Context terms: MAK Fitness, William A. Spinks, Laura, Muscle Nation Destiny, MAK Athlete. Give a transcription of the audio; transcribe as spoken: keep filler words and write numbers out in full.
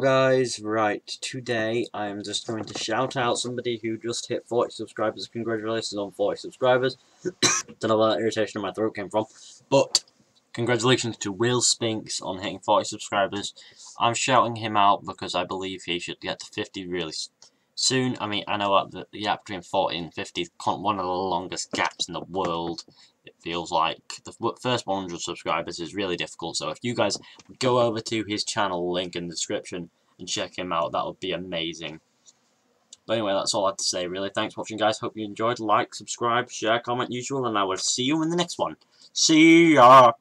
Hello guys, right, today I am just going to shout out somebody who just hit forty subscribers. Congratulations on forty subscribers. Don't know where that irritation in my throat came from, but congratulations to Will Spinks on hitting forty subscribers. I'm shouting him out because I believe he should get to fifty really soon. I mean, I know that the gap yeah, between forty and fifty is one of the longest gaps in the world. It feels like the first one hundred subscribers is really difficult, so if you guys go over to his channel link in the description and check him out, that would be amazing. But anyway, that's all I have to say, really. Thanks for watching, guys. Hope you enjoyed. Like, subscribe, share, comment, usual, and I will see you in the next one. See ya!